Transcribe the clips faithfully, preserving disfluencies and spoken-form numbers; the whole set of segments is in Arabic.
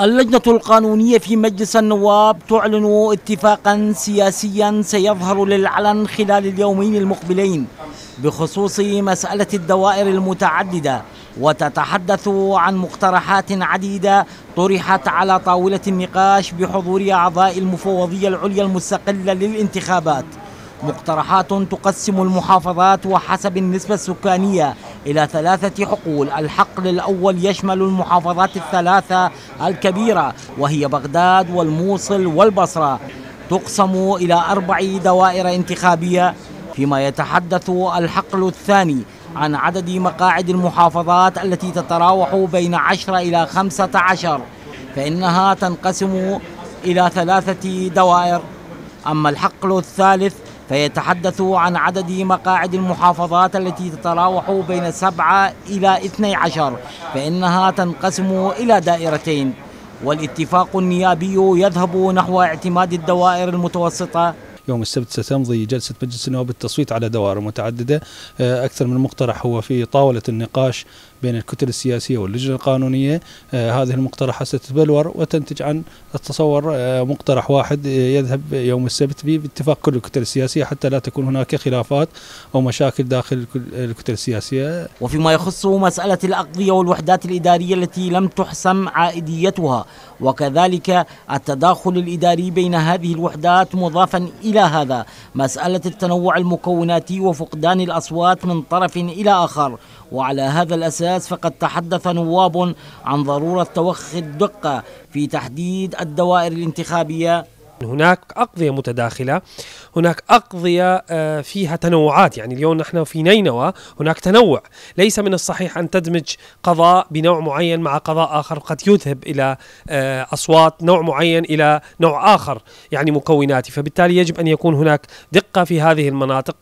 اللجنة القانونية في مجلس النواب تعلن اتفاقا سياسيا سيظهر للعلن خلال اليومين المقبلين بخصوص مسألة الدوائر المتعددة، وتتحدث عن مقترحات عديدة طرحت على طاولة النقاش بحضور أعضاء المفوضية العليا المستقلة للانتخابات. مقترحات تقسم المحافظات وحسب النسبة السكانية إلى ثلاثة حقول. الحقل الأول يشمل المحافظات الثلاثة الكبيرة وهي بغداد والموصل والبصرة، تقسم إلى أربع دوائر انتخابية، فيما يتحدث الحقل الثاني عن عدد مقاعد المحافظات التي تتراوح بين عشرة إلى خمسة عشر، فإنها تنقسم إلى ثلاثة دوائر. أما الحقل الثالث فيتحدث عن عدد مقاعد المحافظات التي تتراوح بين سبعة إلى اثني عشر، فإنها تنقسم إلى دائرتين. والاتفاق النيابي يذهب نحو اعتماد الدوائر المتوسطة. يوم السبت ستمضي جلسة مجلس النواب التصويت على دوائر متعددة. أكثر من مقترح هو في طاولة النقاش بين الكتل السياسية واللجنة القانونية. هذه المقترحات ستتبلور وتنتج عن التصور مقترح واحد يذهب يوم السبت باتفاق كل الكتل السياسية، حتى لا تكون هناك خلافات أو مشاكل داخل الكتل السياسية. وفيما يخص مسألة الأقضية والوحدات الإدارية التي لم تحسم عائديتها، وكذلك التداخل الإداري بين هذه الوحدات، مضافا إلى هذا مسألة التنوع المكوناتي وفقدان الأصوات من طرف إلى آخر. وعلى هذا الأساس فقد تحدث نواب عن ضرورة توخي الدقة في تحديد الدوائر الانتخابية. هناك أقضية متداخلة، هناك أقضية فيها تنوعات، يعني اليوم نحن في نينوى هناك تنوع، ليس من الصحيح أن تدمج قضاء بنوع معين مع قضاء آخر، قد يذهب إلى أصوات نوع معين إلى نوع آخر يعني مكوناتي، فبالتالي يجب أن يكون هناك دقة في هذه المناطق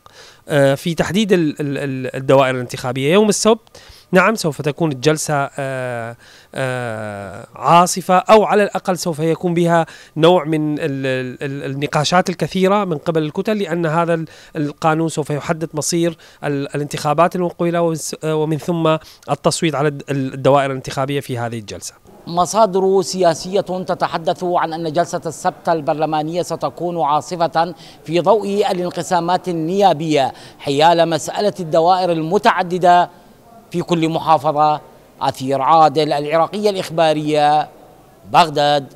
في تحديد الدوائر الانتخابية. يوم السبت نعم سوف تكون الجلسة عاصفة، أو على الأقل سوف يكون بها نوع من النقاشات الكثيرة من قبل الكتل، لأن هذا القانون سوف يحدد مصير الانتخابات المقبلة ومن ثم التصويت على الدوائر الانتخابية في هذه الجلسة. مصادر سياسية تتحدث عن أن جلسة السبت البرلمانية ستكون عاصفة في ضوء الانقسامات النيابية حيال مسألة الدوائر المتعددة في كل محافظة. اثير عادل، العراقية الإخبارية، بغداد.